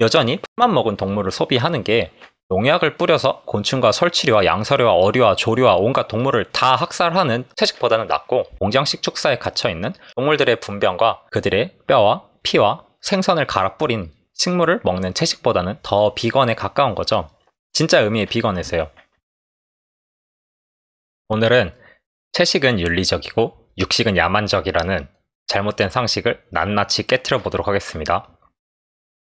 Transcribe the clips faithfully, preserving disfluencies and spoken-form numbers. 여전히 풀만 먹은 동물을 소비하는 게 농약을 뿌려서 곤충과 설치류와 양서류와 어류와 조류와 온갖 동물을 다 학살하는 채식보다는 낫고, 공장식 축사에 갇혀있는 동물들의 분변과 그들의 뼈와 피와 생선을 갈아 뿌린 식물을 먹는 채식보다는 더 비건에 가까운 거죠. 진짜 의미의 비건에서요. 오늘은 채식은 윤리적이고 육식은 야만적이라는 잘못된 상식을 낱낱이 깨트려 보도록 하겠습니다.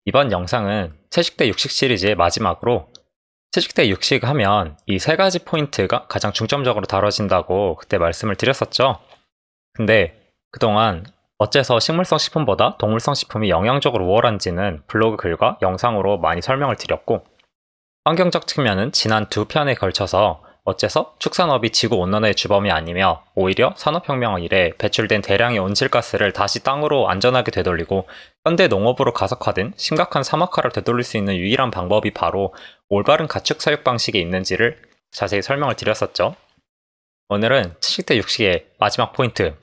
이번 영상은 채식 대 육식 시리즈의 마지막으로, 채식 대 육식 하면 이 세 가지 포인트가 가장 중점적으로 다뤄진다고 그때 말씀을 드렸었죠. 근데 그동안 어째서 식물성 식품보다 동물성 식품이 영양적으로 우월한지는 블로그 글과 영상으로 많이 설명을 드렸고, 환경적 측면은 지난 두 편에 걸쳐서 어째서 축산업이 지구온난화의 주범이 아니며 오히려 산업혁명 이래 배출된 대량의 온실가스를 다시 땅으로 안전하게 되돌리고 현대 농업으로 가석화된 심각한 사막화를 되돌릴 수 있는 유일한 방법이 바로 올바른 가축 사육 방식이 있는지를 자세히 설명을 드렸었죠. 오늘은 채식 대 육식의 마지막 포인트,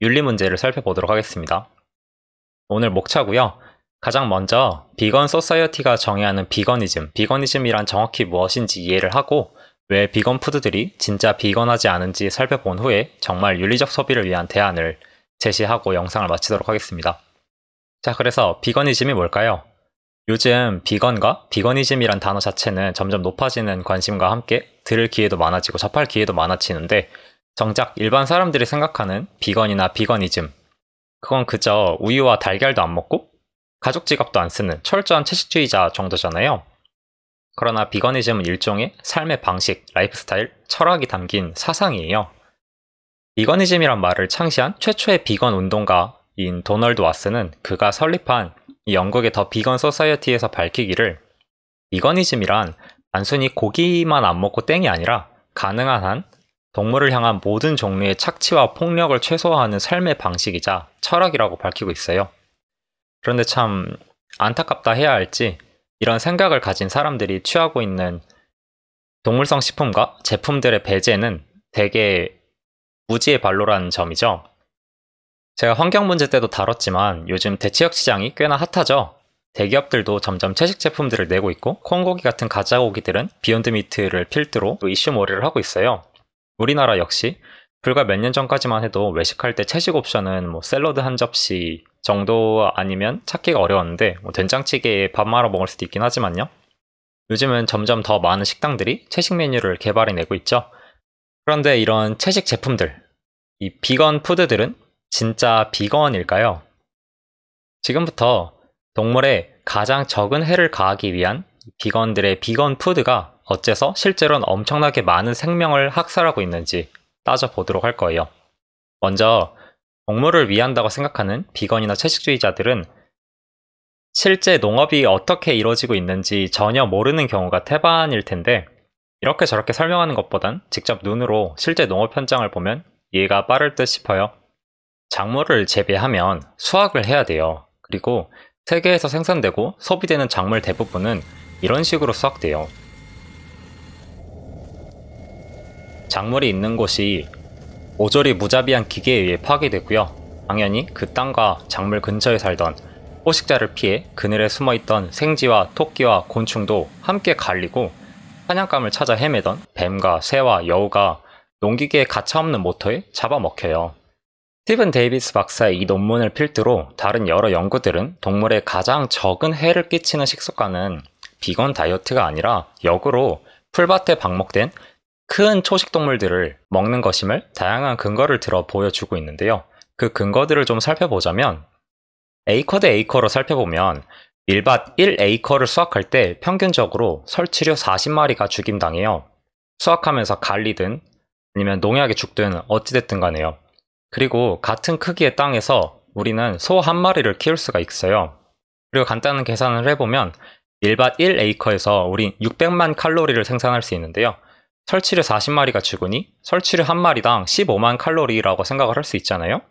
윤리 문제를 살펴보도록 하겠습니다. 오늘 목차고요. 가장 먼저 비건 소사이어티가 정의하는 비거니즘, 비거니즘이란 정확히 무엇인지 이해를 하고, 왜 비건 푸드들이 진짜 비건하지 않은지 살펴본 후에 정말 윤리적 소비를 위한 대안을 제시하고 영상을 마치도록 하겠습니다. 자, 그래서 비거니즘이 뭘까요? 요즘 비건과 비거니즘이란 단어 자체는 점점 높아지는 관심과 함께 들을 기회도 많아지고 접할 기회도 많아지는데, 정작 일반 사람들이 생각하는 비건이나 비거니즘, 그건 그저 우유와 달걀도 안 먹고 가죽 지갑도 안 쓰는 철저한 채식주의자 정도잖아요. 그러나 비거니즘은 일종의 삶의 방식, 라이프스타일, 철학이 담긴 사상이에요. 비거니즘이란 말을 창시한 최초의 비건 운동가인 도널드 왓슨은 그가 설립한 이 영국의 더 비건 소사이어티에서 밝히기를, 비거니즘이란 단순히 고기만 안 먹고 땡이 아니라 가능한 한 동물을 향한 모든 종류의 착취와 폭력을 최소화하는 삶의 방식이자 철학이라고 밝히고 있어요. 그런데 참 안타깝다 해야 할지, 이런 생각을 가진 사람들이 취하고 있는 동물성 식품과 제품들의 배제는 되게 무지의 발로라는 점이죠. 제가 환경 문제 때도 다뤘지만 요즘 대체육 시장이 꽤나 핫하죠. 대기업들도 점점 채식 제품들을 내고 있고, 콩고기 같은 가자고기들은 비욘드 미트를 필두로 이슈몰이를 하고 있어요. 우리나라 역시 불과 몇 년 전까지만 해도 외식할 때 채식 옵션은 뭐 샐러드 한 접시 정도 아니면 찾기가 어려웠는데, 뭐 된장찌개에 밥 말아 먹을 수도 있긴 하지만요. 요즘은 점점 더 많은 식당들이 채식 메뉴를 개발해내고 있죠. 그런데 이런 채식 제품들, 이 비건 푸드들은 진짜 비건일까요? 지금부터 동물에 가장 적은 해를 가하기 위한 비건들의 비건 푸드가 어째서 실제로는 엄청나게 많은 생명을 학살하고 있는지 따져보도록 할 거예요. 먼저 동물을 위한다고 생각하는 비건이나 채식주의자들은 실제 농업이 어떻게 이루어지고 있는지 전혀 모르는 경우가 태반일 텐데, 이렇게 저렇게 설명하는 것보단 직접 눈으로 실제 농업 현장을 보면 이해가 빠를 듯 싶어요. 작물을 재배하면 수확을 해야 돼요. 그리고 세계에서 생산되고 소비되는 작물 대부분은 이런 식으로 수확돼요. 작물이 있는 곳이 모조리 무자비한 기계에 의해 파괴되고요. 당연히 그 땅과 작물 근처에 살던 포식자를 피해 그늘에 숨어있던 생쥐와 토끼와 곤충도 함께 갈리고, 사냥감을 찾아 헤매던 뱀과 새와 여우가 농기계의 가차없는 모터에 잡아먹혀요. 스티븐 데이비스 박사의 이 논문을 필두로 다른 여러 연구들은 동물에 가장 적은 해를 끼치는 식습관은 비건 다이어트가 아니라 역으로 풀밭에 방목된 큰 초식동물들을 먹는 것임을 다양한 근거를 들어 보여주고 있는데요. 그 근거들을 좀 살펴보자면, 에이커 대 에이커로 살펴보면 밀밭 일 에이커를 수확할 때 평균적으로 설치류 사십 마리가 죽임당해요. 수확하면서 갈리든 아니면 농약에 죽든 어찌됐든 간에요. 그리고 같은 크기의 땅에서 우리는 소 한 마리를 키울 수가 있어요. 그리고 간단한 계산을 해보면 밀밭 일 에이커에서 우린 육백만 칼로리를 생산할 수 있는데요. 설치류 사십 마리가 죽으니 설치류 한 마리당 십오만 칼로리라고 생각을 할 수 있잖아요.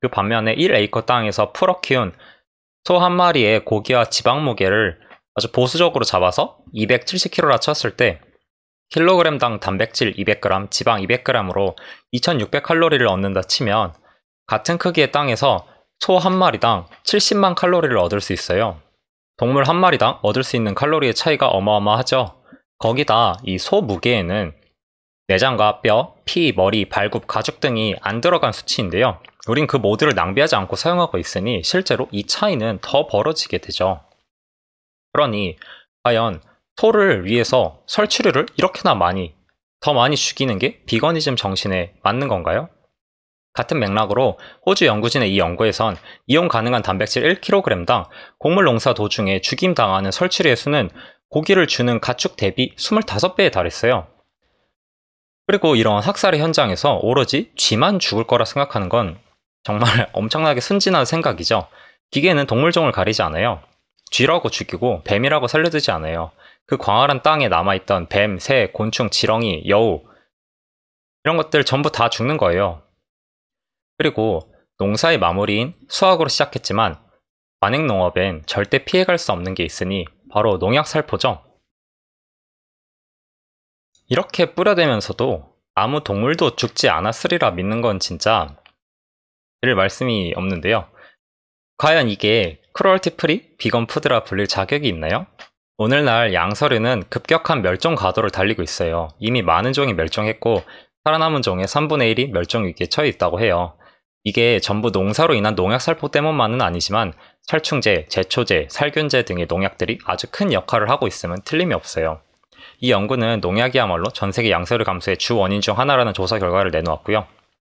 그 반면에 일 에이커 땅에서 풀어 키운 소 한 마리의 고기와 지방 무게를 아주 보수적으로 잡아서 이백칠십 킬로그램라 쳤을 때 킬로그램당 단백질 이백 그램, 지방 이백 그램으로 이천육백 칼로리를 얻는다 치면, 같은 크기의 땅에서 소 한 마리당 칠십만 칼로리를 얻을 수 있어요. 동물 한 마리당 얻을 수 있는 칼로리의 차이가 어마어마하죠. 거기다 이 소 무게에는 내장과 뼈, 피, 머리, 발굽, 가죽 등이 안 들어간 수치인데요. 우린 그 모두를 낭비하지 않고 사용하고 있으니 실제로 이 차이는 더 벌어지게 되죠. 그러니 과연 소를 위해서 설치류를 이렇게나 많이, 더 많이 죽이는 게 비거니즘 정신에 맞는 건가요? 같은 맥락으로 호주 연구진의 이 연구에선 이용 가능한 단백질 일 킬로그램당 곡물 농사 도중에 죽임당하는 설치류의 수는 고기를 주는 가축 대비 이십오 배에 달했어요. 그리고 이런 학살의 현장에서 오로지 쥐만 죽을 거라 생각하는 건 정말 엄청나게 순진한 생각이죠. 기계는 동물종을 가리지 않아요. 쥐라고 죽이고 뱀이라고 살려두지 않아요. 그 광활한 땅에 남아있던 뱀, 새, 곤충, 지렁이, 여우 이런 것들 전부 다 죽는 거예요. 그리고 농사의 마무리인 수확으로 시작했지만 관행농업엔 절대 피해갈 수 없는 게 있으니 바로 농약살포죠. 이렇게 뿌려대면서도 아무 동물도 죽지 않았으리라 믿는 건 진짜 드릴 말씀이 없는데요. 과연 이게 크루얼티 프리 비건 푸드라 불릴 자격이 있나요? 오늘날 양서류는 급격한 멸종 가도를 달리고 있어요. 이미 많은 종이 멸종했고 살아남은 종의 삼분의 일이 멸종 위기에 처해 있다고 해요. 이게 전부 농사로 인한 농약 살포 때문만은 아니지만 살충제, 제초제, 살균제 등의 농약들이 아주 큰 역할을 하고 있으면 틀림이 없어요. 이 연구는 농약이야말로 전세계 양서류 감소의 주 원인 중 하나라는 조사 결과를 내놓았고요.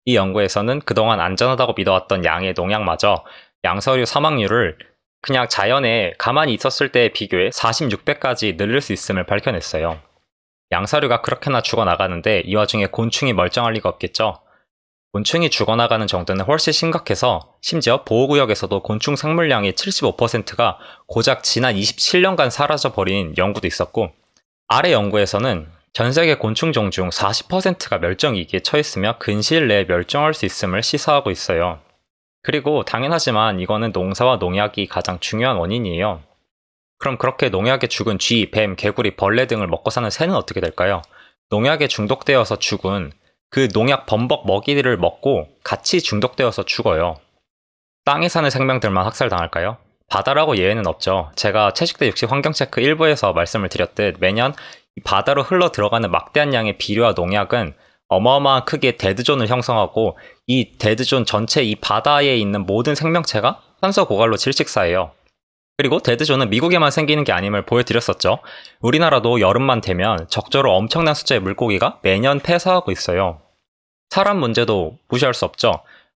이 연구에서는 그동안 안전하다고 믿어왔던 양의 농약마저 양서류 사망률을 그냥 자연에 가만히 있었을 때에 비교해 사십육 배까지 늘릴 수 있음을 밝혀냈어요. 양서류가 그렇게나 죽어나가는데 이 와중에 곤충이 멀쩡할 리가 없겠죠. 곤충이 죽어나가는 정도는 훨씬 심각해서 심지어 보호구역에서도 곤충 생물량의 칠십오 퍼센트가 고작 지난 이십칠 년간 사라져버린 연구도 있었고, 아래 연구에서는 전세계 곤충종 중 사십 퍼센트가 멸종위기에 처했으며 근시일 내에 멸종할 수 있음을 시사하고 있어요. 그리고 당연하지만 이거는 농사와 농약이 가장 중요한 원인이에요. 그럼 그렇게 농약에 죽은 쥐, 뱀, 개구리, 벌레 등을 먹고 사는 새는 어떻게 될까요? 농약에 중독되어서 죽은 그 농약 범벅 먹이를 먹고 같이 중독되어서 죽어요. 땅에 사는 생명들만 학살당할까요? 바다라고 예외는 없죠. 제가 채식대 육식 환경체크 일부에서 말씀을 드렸듯 매년 바다로 흘러 들어가는 막대한 양의 비료와 농약은 어마어마한 크기의 데드존을 형성하고 이 데드존 전체 이 바다에 있는 모든 생명체가 산소 고갈로 질식사해요. 그리고 데드존은 미국에만 생기는 게 아님을 보여드렸었죠. 우리나라도 여름만 되면 적절로 엄청난 숫자의 물고기가 매년 폐사하고 있어요. 사람 문제도 무시할 수 없죠.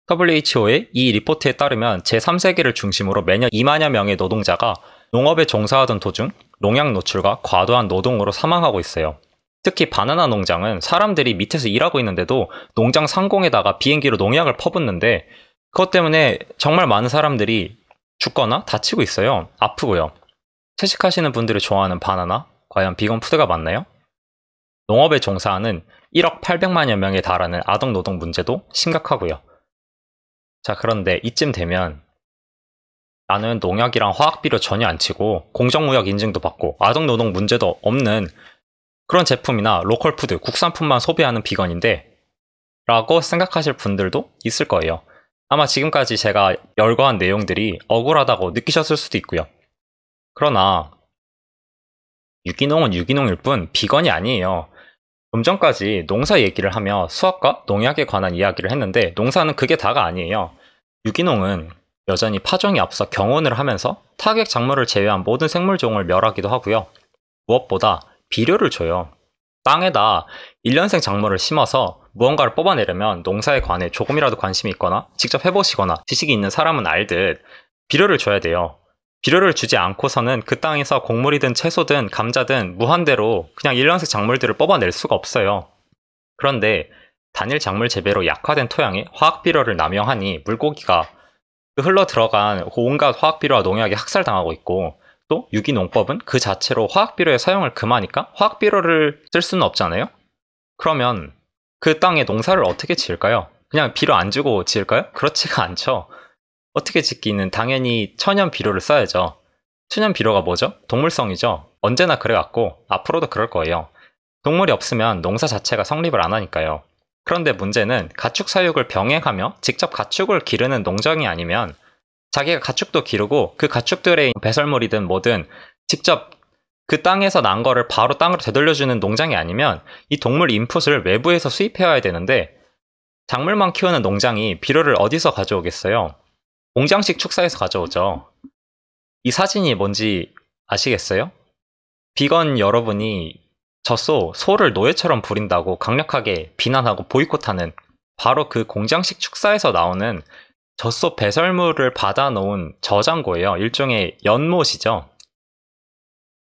더블유에이치오의 이 리포트에 따르면 제삼 세기를 중심으로 매년 이만여 명의 노동자가 농업에 종사하던 도중 농약 노출과 과도한 노동으로 사망하고 있어요. 특히 바나나 농장은 사람들이 밑에서 일하고 있는데도 농장 상공에다가 비행기로 농약을 퍼붓는데 그것 때문에 정말 많은 사람들이 죽거나 다치고 있어요. 아프고요. 채식하시는 분들이 좋아하는 바나나, 과연 비건 푸드가 맞나요? 농업에 종사하는 일억 팔백만여 명에 달하는 아동 노동 문제도 심각하고요. 자, 그런데 이쯤 되면 나는 농약이랑 화학비료 전혀 안 치고 공정무역 인증도 받고 아동 노동 문제도 없는 그런 제품이나 로컬푸드, 국산품만 소비하는 비건인데 라고 생각하실 분들도 있을 거예요. 아마 지금까지 제가 열거한 내용들이 억울하다고 느끼셨을 수도 있고요. 그러나 유기농은 유기농일 뿐 비건이 아니에요. 좀 전까지 농사 얘기를 하며 수확과 농약에 관한 이야기를 했는데 농사는 그게 다가 아니에요. 유기농은 여전히 파종이 앞서 경온을 하면서 타객 작물을 제외한 모든 생물종을 멸하기도 하고요. 무엇보다 비료를 줘요. 땅에다 일년생 작물을 심어서 무언가를 뽑아내려면 농사에 관해 조금이라도 관심이 있거나 직접 해보시거나 지식이 있는 사람은 알듯 비료를 줘야 돼요. 비료를 주지 않고서는 그 땅에서 곡물이든 채소든 감자든 무한대로 그냥 일년생 작물들을 뽑아낼 수가 없어요. 그런데 단일 작물 재배로 약화된 토양에 화학비료를 남용하니 물고기가 흘러들어간 온갖 화학비료와 농약에 학살당하고 있고, 또 유기농법은 그 자체로 화학비료의 사용을 금하니까 화학비료를 쓸 수는 없잖아요? 그러면 그 땅에 농사를 어떻게 지을까요? 그냥 비료 안 주고 지을까요? 그렇지가 않죠. 어떻게 짓기는 당연히 천연 비료를 써야죠. 천연 비료가 뭐죠? 동물성이죠. 언제나 그래왔고 앞으로도 그럴 거예요. 동물이 없으면 농사 자체가 성립을 안 하니까요. 그런데 문제는 가축 사육을 병행하며 직접 가축을 기르는 농장이 아니면 자기가 가축도 기르고 그 가축들의 배설물이든 뭐든 직접 그 땅에서 난 거를 바로 땅으로 되돌려주는 농장이 아니면 이 동물 인풋을 외부에서 수입해와야 되는데 작물만 키우는 농장이 비료를 어디서 가져오겠어요? 공장식 축사에서 가져오죠. 이 사진이 뭔지 아시겠어요? 비건 여러분이 젖소, 소를 노예처럼 부린다고 강력하게 비난하고 보이콧하는 바로 그 공장식 축사에서 나오는 젖소 배설물을 받아놓은 저장고예요. 일종의 연못이죠.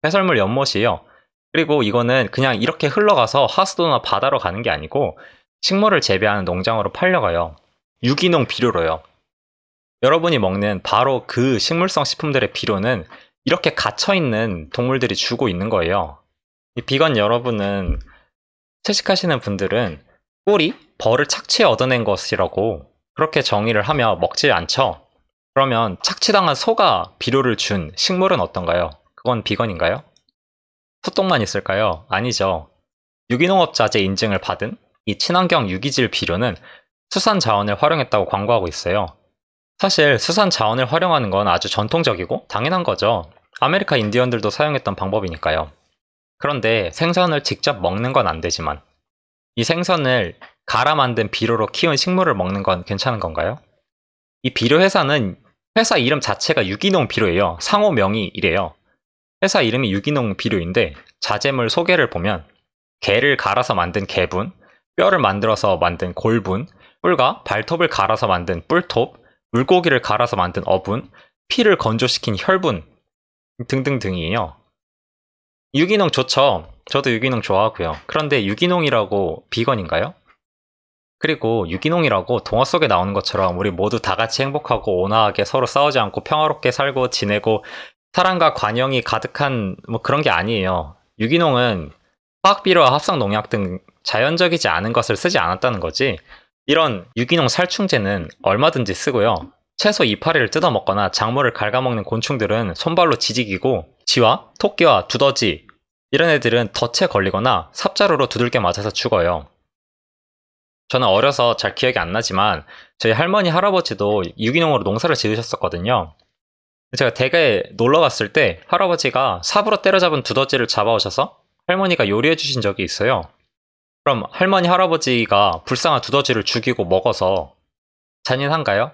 배설물 연못이에요. 그리고 이거는 그냥 이렇게 흘러가서 하수도나 바다로 가는 게 아니고 식물을 재배하는 농장으로 팔려가요. 유기농 비료로요. 여러분이 먹는 바로 그 식물성 식품들의 비료는 이렇게 갇혀있는 동물들이 주고 있는 거예요. 이 비건 여러분은, 채식하시는 분들은 꿀이 벌을 착취해 얻어낸 것이라고 그렇게 정의를 하며 먹지 않죠. 그러면 착취당한 소가 비료를 준 식물은 어떤가요? 그건 비건인가요? 소똥만 있을까요? 아니죠. 유기농업자재 인증을 받은 이 친환경 유기질 비료는 수산자원을 활용했다고 광고하고 있어요. 사실 수산자원을 활용하는 건 아주 전통적이고 당연한 거죠. 아메리카 인디언들도 사용했던 방법이니까요. 그런데 생선을 직접 먹는 건 안 되지만 이 생선을 갈아 만든 비료로 키운 식물을 먹는 건 괜찮은 건가요? 이 비료 회사는 회사 이름 자체가 유기농 비료예요. 상호명이 이래요. 회사 이름이 유기농 비료인데 자재물 소개를 보면 개를 갈아서 만든 개분, 뼈를 만들어서 만든 골분, 뿔과 발톱을 갈아서 만든 뿔톱, 물고기를 갈아서 만든 어분, 피를 건조시킨 혈분 등등등이에요. 유기농 좋죠. 저도 유기농 좋아하고요. 그런데 유기농이라고 비건인가요? 그리고 유기농이라고 동화 속에 나오는 것처럼 우리 모두 다 같이 행복하고 온화하게 서로 싸우지 않고 평화롭게 살고 지내고 사랑과 관용이 가득한 뭐 그런 게 아니에요. 유기농은 화학비료와 합성농약 등 자연적이지 않은 것을 쓰지 않았다는 거지 이런 유기농 살충제는 얼마든지 쓰고요. 채소 이파리를 뜯어먹거나 작물을 갉아먹는 곤충들은 손발로 지지기고 쥐와 토끼와 두더지 이런 애들은 덫에 걸리거나 삽자루로 두들겨 맞아서 죽어요. 저는 어려서 잘 기억이 안 나지만 저희 할머니 할아버지도 유기농으로 농사를 지으셨었거든요. 제가 댁에 놀러 갔을 때 할아버지가 삽으로 때려잡은 두더지를 잡아오셔서 할머니가 요리해 주신 적이 있어요. 그럼 할머니 할아버지가 불쌍한 두더지를 죽이고 먹어서 잔인한가요?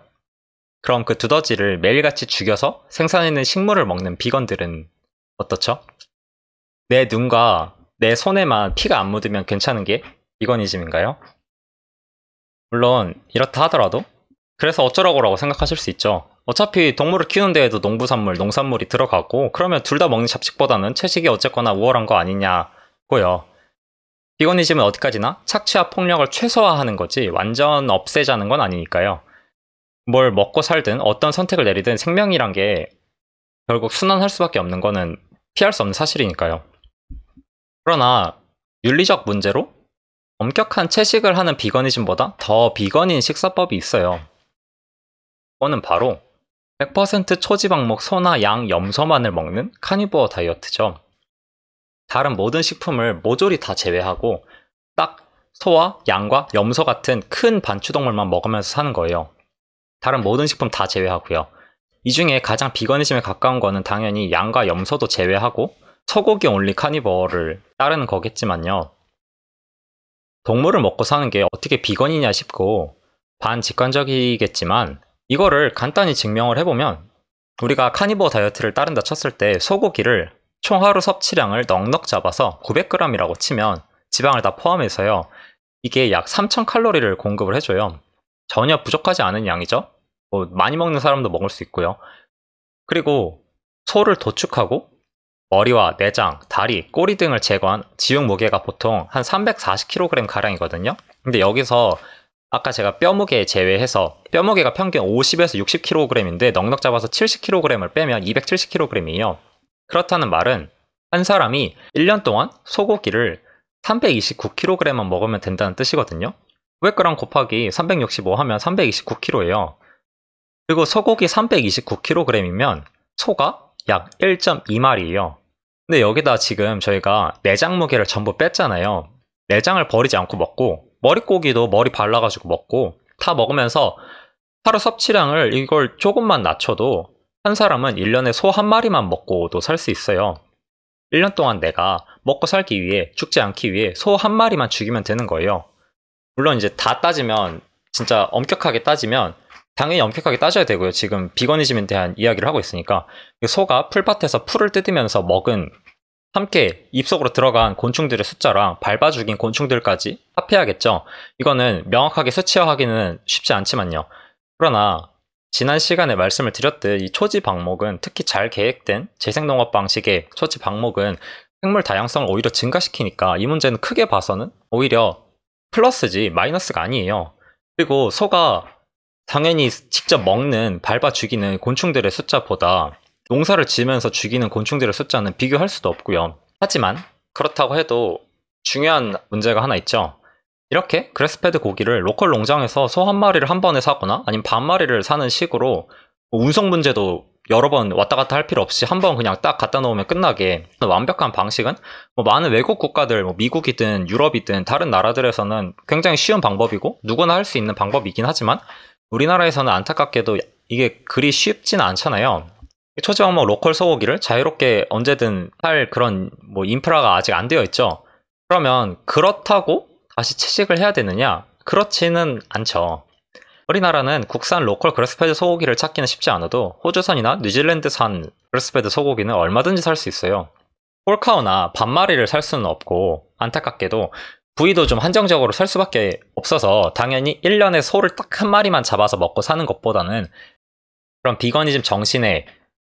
그럼 그 두더지를 매일같이 죽여서 생산해낸 식물을 먹는 비건들은 어떻죠? 내 눈과 내 손에만 피가 안 묻으면 괜찮은 게 비건이즘인가요? 물론 이렇다 하더라도 그래서 어쩌라고라고 생각하실 수 있죠. 어차피 동물을 키우는 데에도 농부산물, 농산물이 들어가고 그러면 둘 다 먹는 잡식보다는 채식이 어쨌거나 우월한 거 아니냐고요. 비건이즘은 어디까지나 착취와 폭력을 최소화하는 거지 완전 없애자는 건 아니니까요. 뭘 먹고 살든 어떤 선택을 내리든 생명이란 게 결국 순환할 수밖에 없는 거는 피할 수 없는 사실이니까요. 그러나 윤리적 문제로 엄격한 채식을 하는 비건이즘보다 더 비건인 식사법이 있어요. 그거는 바로 백 퍼센트 초지방목 소나 양, 염소만을 먹는 카니보어 다이어트죠. 다른 모든 식품을 모조리 다 제외하고 딱 소와 양과 염소 같은 큰 반추동물만 먹으면서 사는 거예요. 다른 모든 식품 다 제외하고요. 이 중에 가장 비건이즘에 가까운 거는 당연히 양과 염소도 제외하고 소고기 온리 카니버를 따르는 거겠지만요. 동물을 먹고 사는 게 어떻게 비건이냐 싶고 반직관적이겠지만 이거를 간단히 증명을 해보면 우리가 카니버 다이어트를 따른다 쳤을 때 소고기를 총 하루 섭취량을 넉넉 잡아서 구백 그램이라고 치면 지방을 다 포함해서요. 이게 약 삼천 칼로리를 공급을 해줘요. 전혀 부족하지 않은 양이죠. 뭐 많이 먹는 사람도 먹을 수 있고요. 그리고 소를 도축하고 머리와 내장, 다리, 꼬리 등을 제거한 지육 무게가 보통 한 삼백사십 킬로그램 가량이거든요. 근데 여기서 아까 제가 뼈 무게 제외해서 뼈 무게가 평균 오십에서 육십 킬로그램인데 넉넉 잡아서 칠십 킬로그램을 빼면 이백칠십 킬로그램이에요. 그렇다는 말은 한 사람이 일 년 동안 소고기를 삼백이십구 킬로그램만 먹으면 된다는 뜻이거든요. 구백 그램 곱하기 삼백육십오 하면 삼백이십구 킬로그램예요. 그리고 소고기 삼백이십구 킬로그램이면 소가 약 일 점 이 마리예요. 근데 여기다 지금 저희가 내장 무게를 전부 뺐잖아요. 내장을 버리지 않고 먹고 머릿고기도 머리 발라가지고 먹고 다 먹으면서 하루 섭취량을 이걸 조금만 낮춰도 한 사람은 일 년에 소 한 마리만 먹고도 살 수 있어요. 일 년 동안 내가 먹고 살기 위해, 죽지 않기 위해 소 한 마리만 죽이면 되는 거예요. 물론 이제 다 따지면, 진짜 엄격하게 따지면, 당연히 엄격하게 따져야 되고요. 지금 비거니즘에 대한 이야기를 하고 있으니까. 소가 풀밭에서 풀을 뜯으면서 먹은, 함께 입속으로 들어간 곤충들의 숫자랑 밟아 죽인 곤충들까지 합해야겠죠. 이거는 명확하게 수치화하기는 쉽지 않지만요. 그러나 지난 시간에 말씀을 드렸듯 이 초지 방목은, 특히 잘 계획된 재생농업 방식의 초지 방목은 생물 다양성을 오히려 증가시키니까 이 문제는 크게 봐서는 오히려 플러스지 마이너스가 아니에요. 그리고 소가 당연히 직접 먹는, 밟아 죽이는 곤충들의 숫자보다 농사를 지으면서 죽이는 곤충들의 숫자는 비교할 수도 없고요. 하지만 그렇다고 해도 중요한 문제가 하나 있죠. 이렇게 그래스패드 고기를 로컬 농장에서 소 한 마리를 한 번에 사거나 아니면 반 마리를 사는 식으로 운송 문제도 여러 번 왔다 갔다 할 필요 없이 한 번 그냥 딱 갖다 놓으면 끝나게 완벽한 방식은, 뭐 많은 외국 국가들, 뭐 미국이든 유럽이든 다른 나라들에서는 굉장히 쉬운 방법이고 누구나 할 수 있는 방법이긴 하지만, 우리나라에서는 안타깝게도 이게 그리 쉽지는 않잖아요. 초지방목 로컬 소고기를 자유롭게 언제든 할 그런 뭐 인프라가 아직 안 되어 있죠. 그러면 그렇다고 다시 채식을 해야 되느냐? 그렇지는 않죠. 우리나라는 국산 로컬 그래스패드 소고기를 찾기는 쉽지 않아도 호주산이나 뉴질랜드산 그래스패드 소고기는 얼마든지 살 수 있어요. 홀카우나 반마리를 살 수는 없고, 안타깝게도 부위도 좀 한정적으로 살 수밖에 없어서 당연히 일 년에 소를 딱 한 마리만 잡아서 먹고 사는 것보다는 그런 비거니즘 정신에,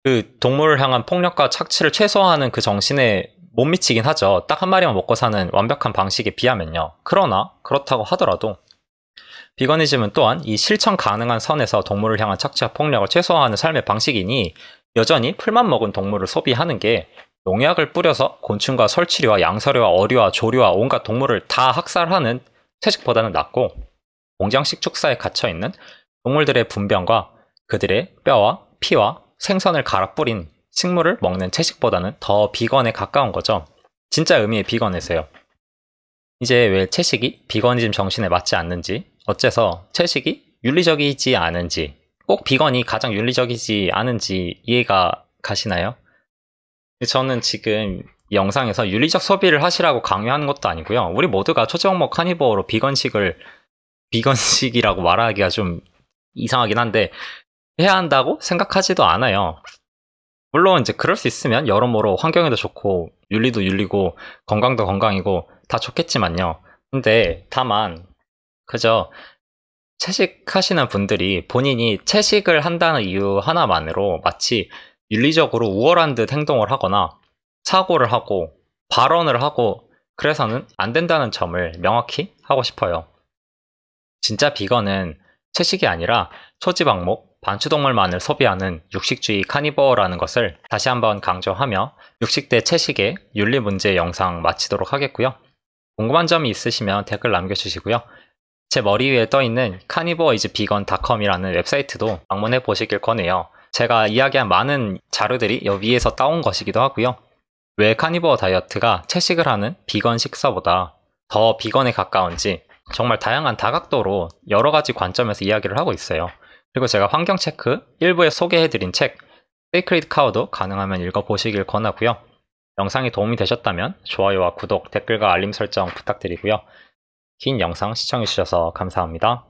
그 동물을 향한 폭력과 착취를 최소화하는 그 정신에 못 미치긴 하죠. 딱 한 마리만 먹고 사는 완벽한 방식에 비하면요. 그러나 그렇다고 하더라도 비거니즘은 또한 이 실천 가능한 선에서 동물을 향한 착취와 폭력을 최소화하는 삶의 방식이니, 여전히 풀만 먹은 동물을 소비하는 게 농약을 뿌려서 곤충과 설치류와 양서류와 어류와 조류와 온갖 동물을 다 학살하는 채식보다는 낫고, 공장식 축사에 갇혀있는 동물들의 분변과 그들의 뼈와 피와 생선을 갈아 뿌린 식물을 먹는 채식보다는 더 비건에 가까운 거죠. 진짜 의미의 비건에서요. 이제 왜 채식이 비거니즘 정신에 맞지 않는지, 어째서 채식이 윤리적이지 않은지, 꼭 비건이 가장 윤리적이지 않은지 이해가 가시나요? 저는 지금 이 영상에서 윤리적 소비를 하시라고 강요하는 것도 아니고요. 우리 모두가 초지방목 카니버로 비건식을, 비건식이라고 말하기가 좀 이상하긴 한데, 해야 한다고 생각하지도 않아요. 물론 이제 그럴 수 있으면 여러모로 환경에도 좋고 윤리도 윤리고 건강도 건강이고 다 좋겠지만요. 근데 다만 그저 채식하시는 분들이 본인이 채식을 한다는 이유 하나만으로 마치 윤리적으로 우월한 듯 행동을 하거나 사고를 하고 발언을 하고, 그래서는 안 된다는 점을 명확히 하고 싶어요. 진짜 비건은 채식이 아니라 초지방목 반추동물만을 소비하는 육식주의 카니버라는 것을 다시 한번 강조하며, 육식대 채식의 윤리문제 영상 마치도록 하겠고요. 궁금한 점이 있으시면 댓글 남겨주시고요. 제 머리 위에 떠있는 카니버이즈 비건 닷컴이라는 웹사이트도 방문해 보시길 권해요. 제가 이야기한 많은 자료들이 여기에서 따온 것이기도 하고요. 왜 카니버 다이어트가 채식을 하는 비건 식사보다 더 비건에 가까운지 정말 다양한 다각도로 여러 가지 관점에서 이야기를 하고 있어요. 그리고 제가 환경체크 일부에 소개해드린 책 세이크리드 카우도 가능하면 읽어보시길 권하고요. 영상이 도움이 되셨다면 좋아요와 구독, 댓글과 알림 설정 부탁드리고요. 긴 영상 시청해주셔서 감사합니다.